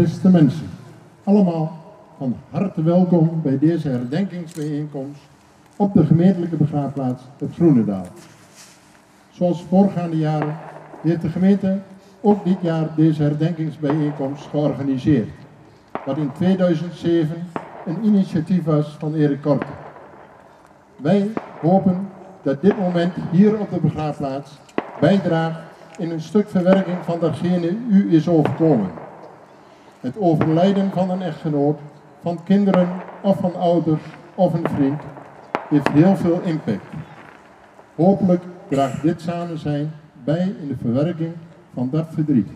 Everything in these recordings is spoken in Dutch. Beste mensen, allemaal van harte welkom bij deze herdenkingsbijeenkomst op de gemeentelijke begraafplaats 't Groenedael. Zoals voorgaande jaren heeft de gemeente ook dit jaar deze herdenkingsbijeenkomst georganiseerd, wat in 2007 een initiatief was van Erik Korte. Wij hopen dat dit moment hier op de begraafplaats bijdraagt in een stuk verwerking van datgene u is overkomen. Het overlijden van een echtgenoot, van kinderen of van ouders of een vriend heeft heel veel impact. Hopelijk draagt dit samen zijn bij in de verwerking van dat verdriet.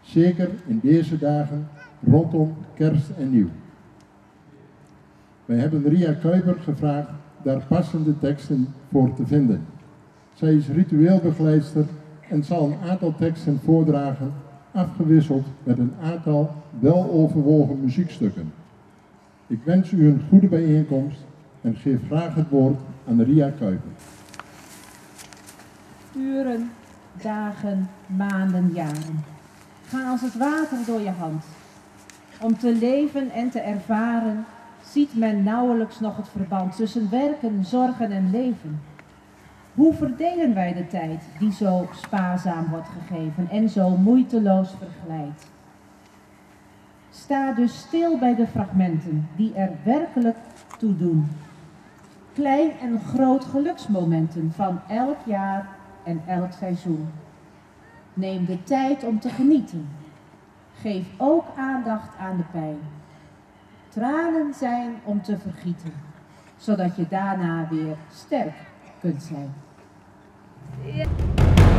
Zeker in deze dagen rondom kerst en nieuw. Wij hebben Ria Kuiper gevraagd daar passende teksten voor te vinden. Zij is ritueel begeleidster en zal een aantal teksten voordragen, afgewisseld met een aantal weloverwogen muziekstukken. Ik wens u een goede bijeenkomst en geef graag het woord aan Ria Kuiper. Uren, dagen, maanden, jaren gaan als het water door je hand. Om te leven en te ervaren ziet men nauwelijks nog het verband tussen werken, zorgen en leven. Hoe verdelen wij de tijd die zo spaarzaam wordt gegeven en zo moeiteloos verglijdt? Sta dus stil bij de fragmenten die er werkelijk toe doen. Klein en groot geluksmomenten van elk jaar en elk seizoen. Neem de tijd om te genieten. Geef ook aandacht aan de pijn. Tranen zijn om te vergieten, zodat je daarna weer sterk kunt zijn. Ja.